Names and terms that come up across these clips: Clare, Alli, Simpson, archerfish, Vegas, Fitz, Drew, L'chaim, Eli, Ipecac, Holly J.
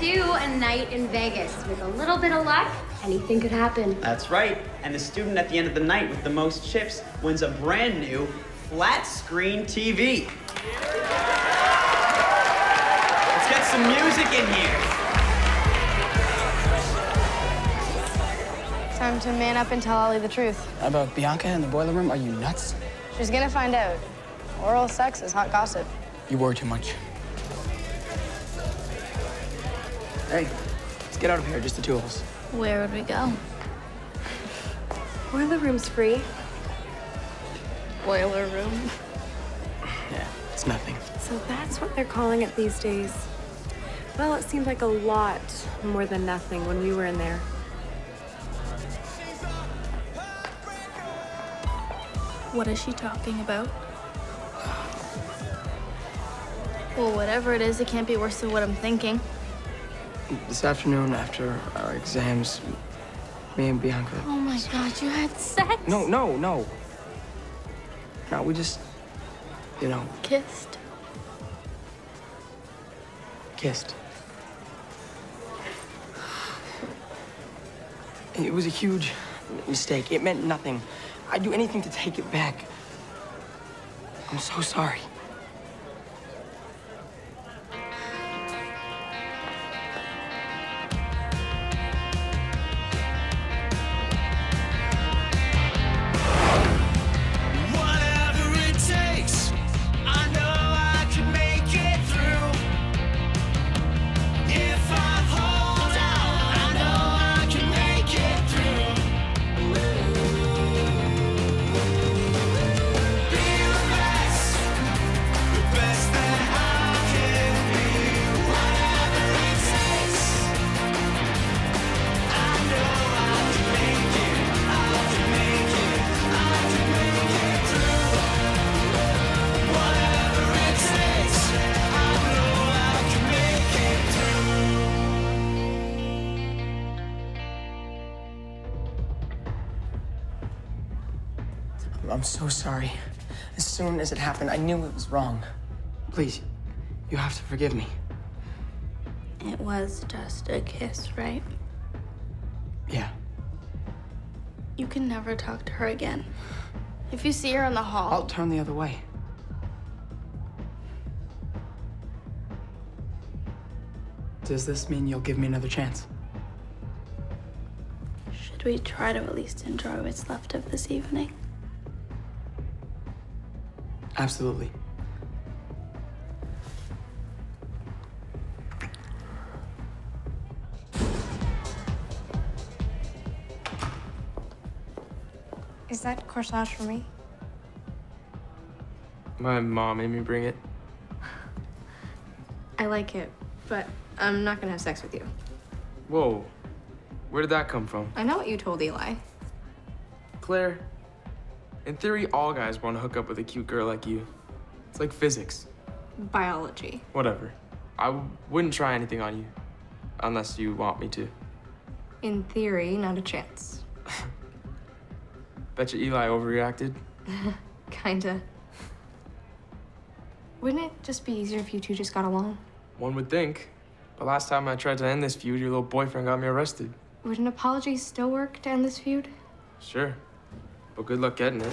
to a night in Vegas. With a little bit of luck, anything could happen. That's right. And the student at the end of the night with the most chips wins a brand new flat screen TV. Let's get some music in here. Time to man up and tell Alli the truth. How about Bianca in the boiler room? Are you nuts? She's gonna find out. Oral sex is hot gossip. You worry too much. Hey, let's get out of here, just the two of us. Where would we go? Boiler room's free. Boiler room? Yeah, it's nothing. So that's what they're calling it these days. Well, it seemed like a lot more than nothing when we were in there. What is she talking about? Well, whatever it is, it can't be worse than what I'm thinking. This afternoon, after our exams, me and Bianca... Oh, my God, you had sex? No, we just, you know... Kissed. It was a huge mistake. It meant nothing. I'd do anything to take it back. I'm so sorry. I'm so sorry. As soon as it happened, I knew it was wrong. Please, you have to forgive me. It was just a kiss, right? Yeah. You can never talk to her again. If you see her in the hall... I'll turn the other way. Does this mean you'll give me another chance? Should we try to at least enjoy what's left of this evening? Absolutely. Is that corsage for me? My mom made me bring it. I like it, but I'm not gonna have sex with you. Whoa. Where did that come from? I know what you told Eli. Claire. In theory, all guys want to hook up with a cute girl like you. It's like physics. Biology. Whatever. I wouldn't try anything on you. Unless you want me to. In theory, not a chance. Betcha Eli overreacted. Kinda. Wouldn't it just be easier if you two just got along? One would think. But last time I tried to end this feud, your little boyfriend got me arrested. Would an apology still work to end this feud? Sure. Well, good luck getting it.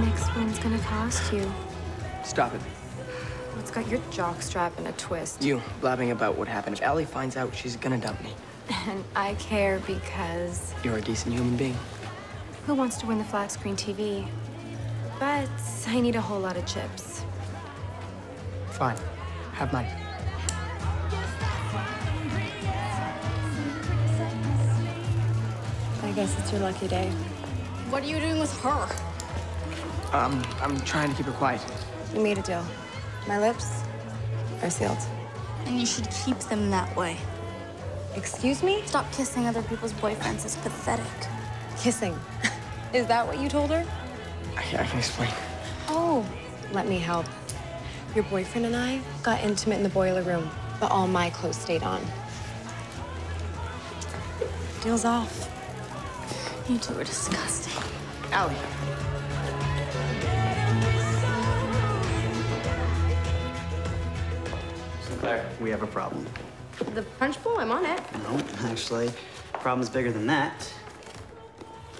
Next one's gonna cost you. Stop it. Well, it's got your jockstrap in a twist. You blabbing about what happened. If Alli finds out, she's gonna dump me. And I care because... You're a decent human being. Who wants to win the flat screen TV? But I need a whole lot of chips. Fine. Have mine. I guess it's your lucky day. What are you doing with her? I'm trying to keep her quiet. You made a deal. My lips are sealed. And you should keep them that way. Excuse me? Stop kissing other people's boyfriends. It's pathetic. Kissing? Is that what you told her? I can explain. Oh, let me help. Your boyfriend and I got intimate in the boiler room, but all my clothes stayed on. Deal's off. You two are disgusting. Alli. So Clare, we have a problem. The punch bowl, I'm on it. No, actually, the problem's bigger than that.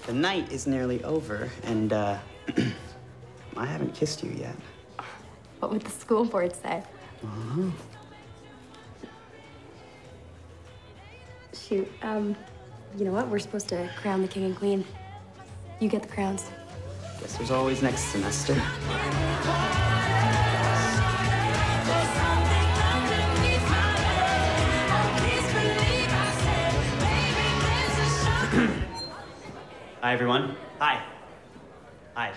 The night is nearly over, and I haven't kissed you yet. What would the school board say? Uh-huh. Shoot, you know what? We're supposed to crown the king and queen. You get the crowns. Guess there's always next semester. Hi, everyone. Hi. Hi.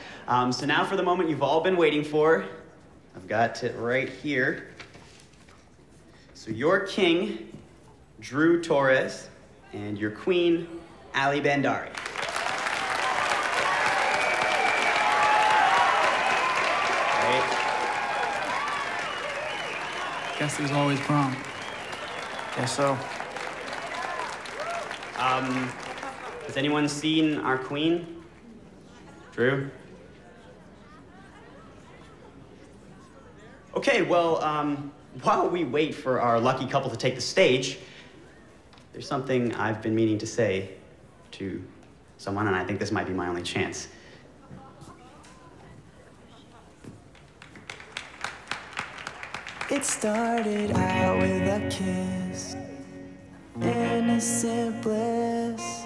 So now for the moment you've all been waiting for. I've got it right here. So your king, Drew Torres, and your queen, Alli Bandari. Right. Guess there's always prom. Guess so. Has anyone seen our queen? Drew? Okay, well, while we wait for our lucky couple to take the stage, there's something I've been meaning to say to someone, and I think this might be my only chance. It started out with a kiss, innocent bliss.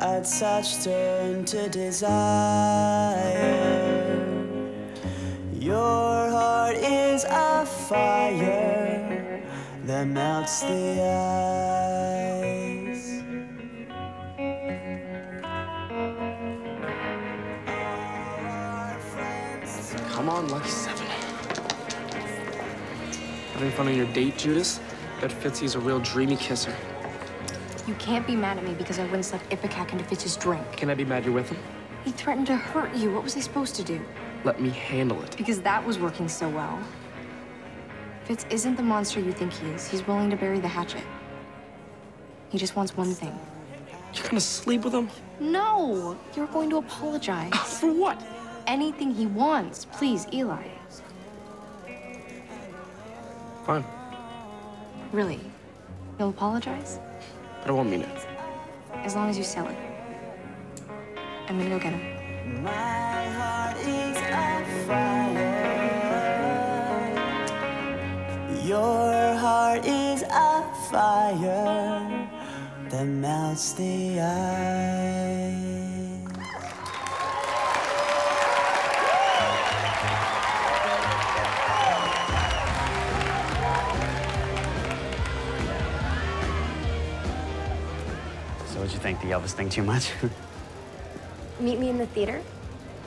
A touch turned to desire. Your heart is a fire that melts the ice. Come on, lucky seven. Having fun on your date, Judas? Bet Fitzy's a real dreamy kisser. You can't be mad at me because I wouldn't slip Ipecac into Fitz's drink. Can I be mad you're with him? He threatened to hurt you. What was I supposed to do? Let me handle it. Because that was working so well. Fitz isn't the monster you think he is. He's willing to bury the hatchet. He just wants one thing. You're gonna sleep with him? No! You're going to apologize. For what? Anything he wants. Please, Eli. Fine. Really? You'll apologize? But I won't mean it. As long as you sell it. I'm gonna go get him. My heart is on fire. Your heart is on fire that melts the ice. Would you think the Elvis thing too much? Meet me in the theater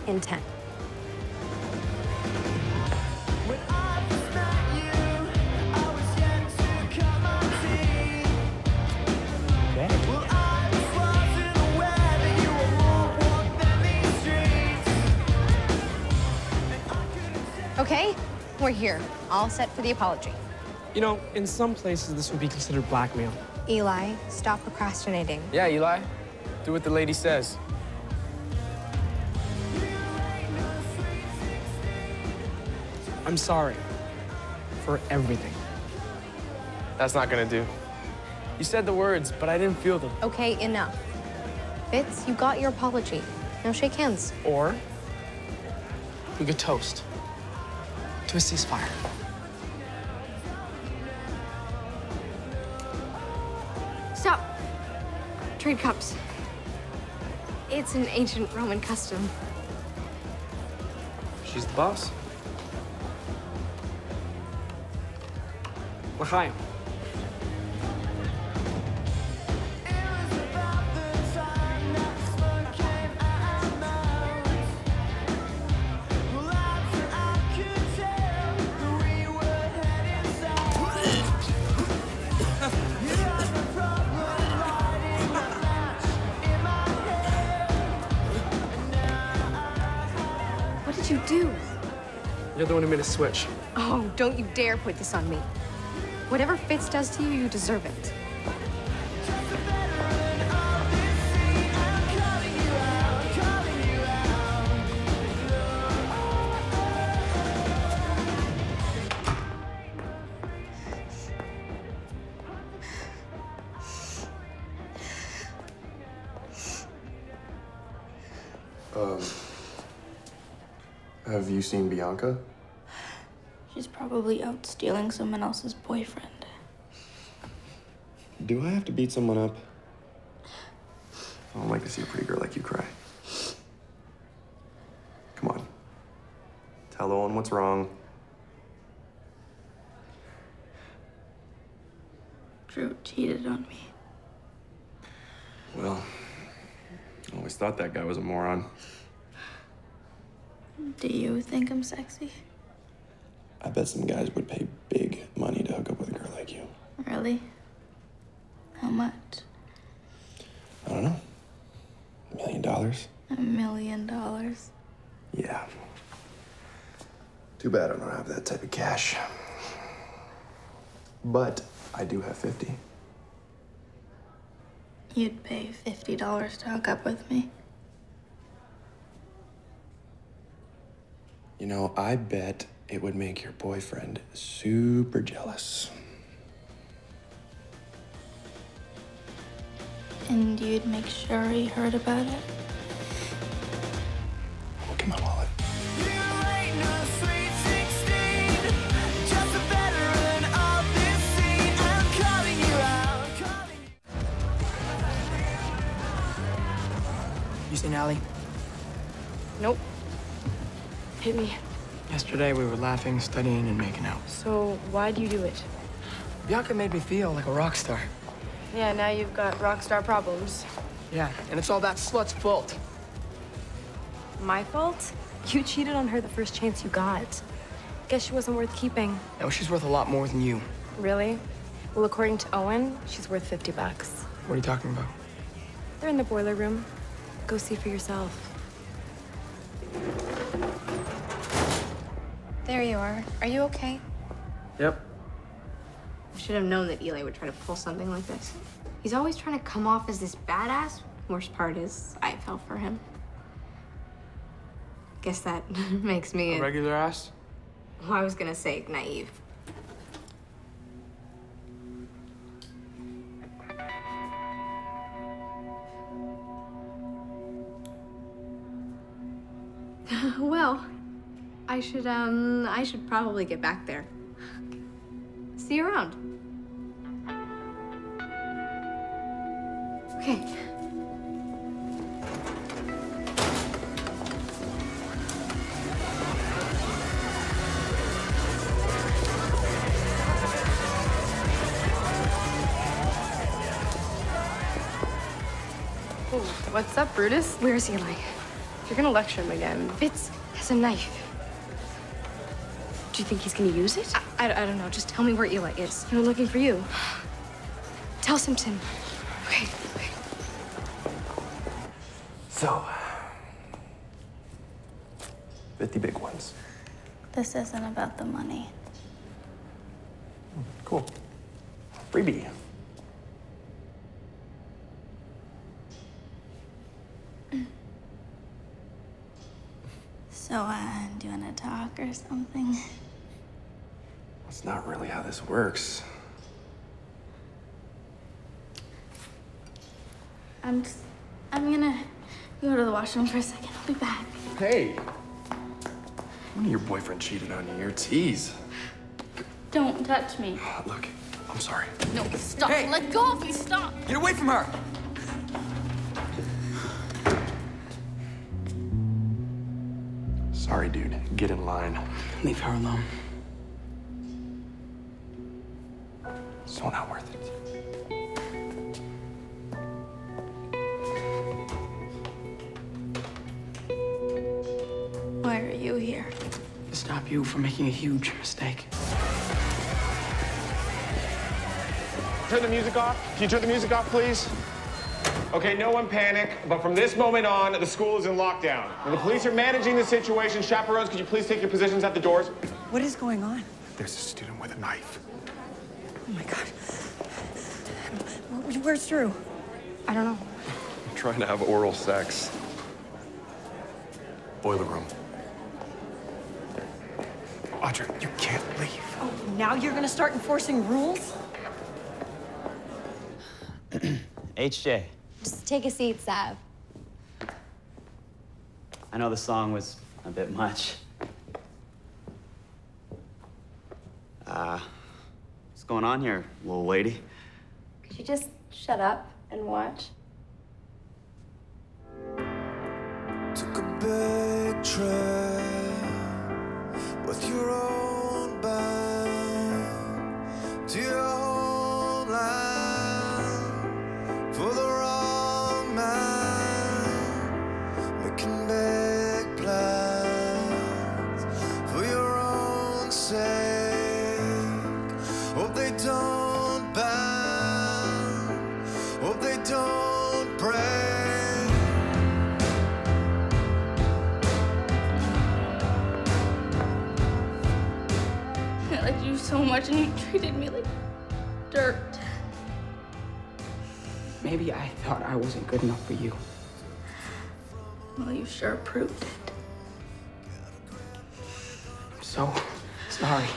in 10. Okay, we're here, all set for the apology. You know, in some places this would be considered blackmail. Eli, stop procrastinating. Yeah, Eli. Do what the lady says. I'm sorry for everything. That's not gonna do. You said the words, but I didn't feel them. Okay, enough. Fitz, you got your apology. Now shake hands. Or we could toast to a ceasefire. Stop. Trade cups. It's an ancient Roman custom. She's the boss. L'chaim. You're the one who made a switch. Oh, don't you dare put this on me. Whatever Fitz does to you, you deserve it. Have you seen Bianca? She's probably out stealing someone else's boyfriend. Do I have to beat someone up? I don't like to see a pretty girl like you cry. Come on. Tell Owen what's wrong. Drew cheated on me. Well, I always thought that guy was a moron. Do you think I'm sexy? I bet some guys would pay big money to hook up with a girl like you. Really? How much? I don't know. $1 million? $1 million? Yeah. Too bad I don't have that type of cash. But I do have 50. You'd pay $50 to hook up with me? You know, I bet it would make your boyfriend super jealous. And you'd make sure he heard about it? Look at my wallet. You seen Alli? Nope. Hit me. Yesterday, we were laughing, studying, and making out. So why'd you do it? Bianca made me feel like a rock star. Yeah, now you've got rock star problems. Yeah, and it's all that slut's fault. My fault? You cheated on her the first chance you got. Guess she wasn't worth keeping. No, she's worth a lot more than you. Really? Well, according to Owen, she's worth 50 bucks. What are you talking about? They're in the boiler room. Go see for yourself. There you are. Are you okay? Yep. I should have known that Eli would try to pull something like this. He's always trying to come off as this badass. Worst part is, I fell for him. Guess that makes me a regular ass? Well, I was gonna say naive. Well. I should probably get back there. See you around. Okay. Ooh, what's up, Brutus? Where's Eli? You're gonna lecture him again. Fitz has a knife. Do you think he's gonna use it? I don't know. Just tell me where Eli is. We're looking for you. Tell Simpson. Okay, okay. So, 50 big ones. This isn't about the money. Cool. Freebie. So, do you wanna talk or something? That's not really how this works. I'm gonna go to the washroom for a second. I'll be back. Hey! When your boyfriend cheated on you, you're a tease. Don't touch me. Look, I'm sorry. No, stop. Hey. Let go of me. Stop. Get away from her. Sorry, dude. Get in line. Leave her alone. So not worth it. Why are you here? To stop you from making a huge mistake. Turn the music off. Can you turn the music off, please? Okay, no one panic, but from this moment on, the school is in lockdown. Now, the police are managing the situation. Chaperones, could you please take your positions at the doors? What is going on? There's a student with a knife. Oh, my God. Where's Drew? I don't know. I'm trying to have oral sex. Boiler room. Audra, you can't leave. Oh, now you're gonna start enforcing rules? HJ. Just take a seat, Sav. I know the song was a bit much. What's going on here, little lady? Could you just shut up and watch? Took a big trip with your own band to your homeland for the wrong man, making big plans for your own sake. Hope they don't ban, hope they don't pray. I liked you so much, and you treated me like dirt. Maybe I thought I wasn't good enough for you. Well, you sure proved it. I'm so sorry.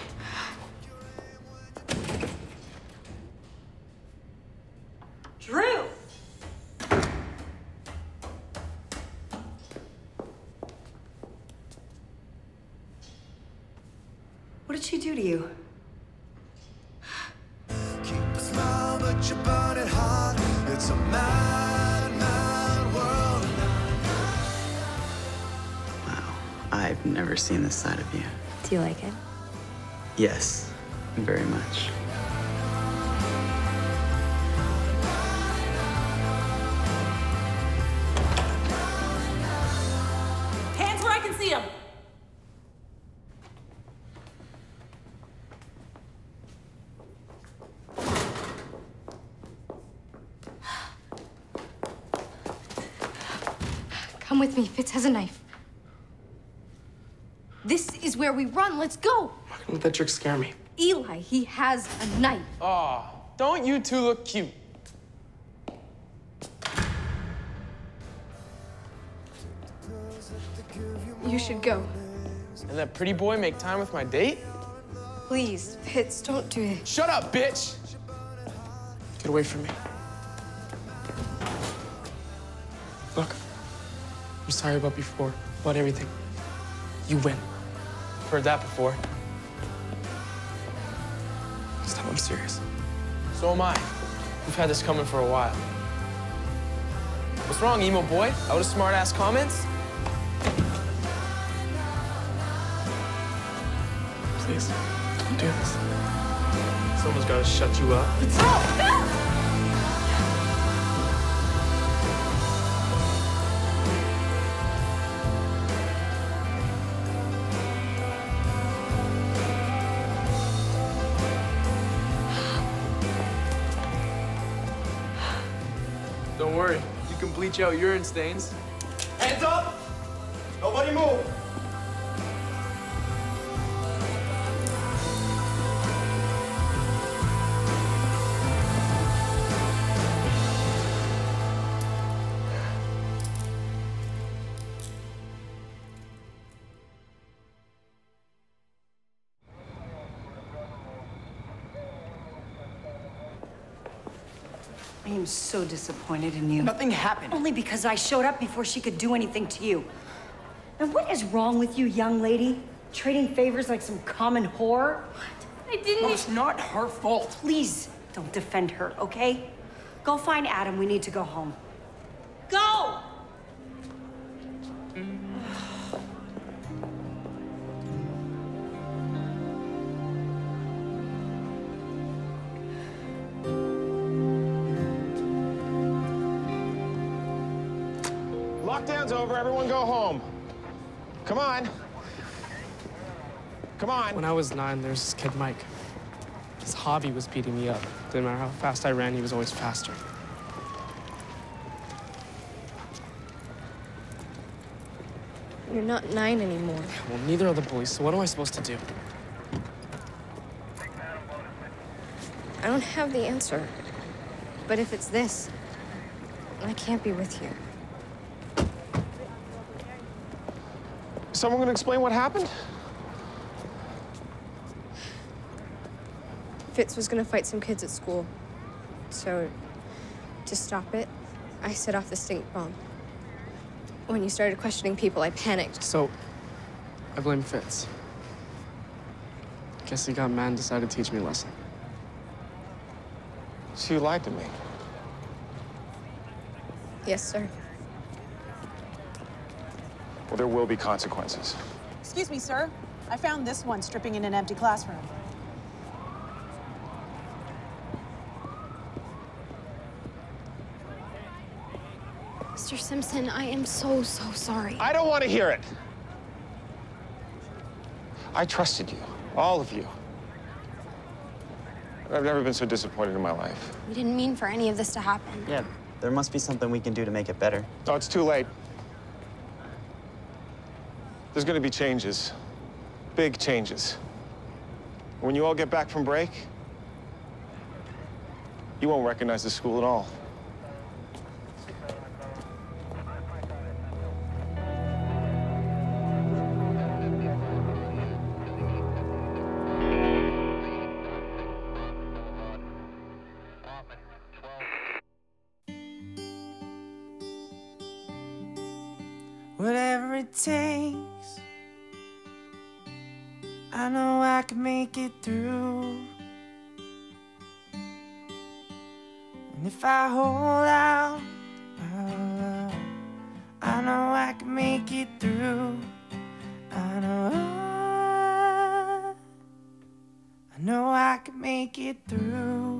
Drew! What did she do to you? Keep a smile, but you burn it hot. It's a mad, mad world. Wow, I've never seen this side of you. Do you like it? Yes, very much. Hands where I can see them. Come with me. Fitz has a knife. This is where we run. Let's go. Why didn't that trick scare me? Eli, he has a knife. Aw, don't you two look cute? You should go. And that pretty boy make time with my date? Please, Fitz, don't do it. Shut up, bitch! Get away from me. Look. I'm sorry about before, about everything. You win. I've heard that before. Stop, I'm serious. So am I. We've had this coming for a while. What's wrong, emo boy? Out of smart-ass comments? Please, don't do this. Someone's gotta shut you up. Oh, no! Don't worry, you can bleach out urine stains. Hands up! Nobody move! I am so disappointed in you. Nothing happened. Only because I showed up before she could do anything to you. Now, what is wrong with you, young lady? Trading favors like some common whore? What? I didn't... Well, it's not her fault. Please don't defend her, okay? Go find Adam. We need to go home. Go! Lockdown's over, everyone go home. Come on. Come on. When I was 9, there was this kid, Mike. His hobby was beating me up. Didn't matter how fast I ran, he was always faster. You're not 9 anymore. Well, neither are the police, so what am I supposed to do? I don't have the answer. But if it's this, I can't be with you. Someone gonna explain what happened? Fitz was gonna fight some kids at school. So, to stop it, I set off the stink bomb. When you started questioning people, I panicked. So, I blame Fitz. Guess he got mad and decided to teach me a lesson. So you lied to me? Yes, sir. Well, there will be consequences. Excuse me, sir. I found this one stripping in an empty classroom. Mr. Simpson, I am so sorry. I don't want to hear it. I trusted you, all of you. I've never been so disappointed in my life. We didn't mean for any of this to happen. Yeah, there must be something we can do to make it better. Oh, it's too late. There's going to be changes, big changes. When you all get back from break, you won't recognize the school at all. Whatever it takes, I know I can make it through. And if I hold out, I know I can make it through. I know I can make it through.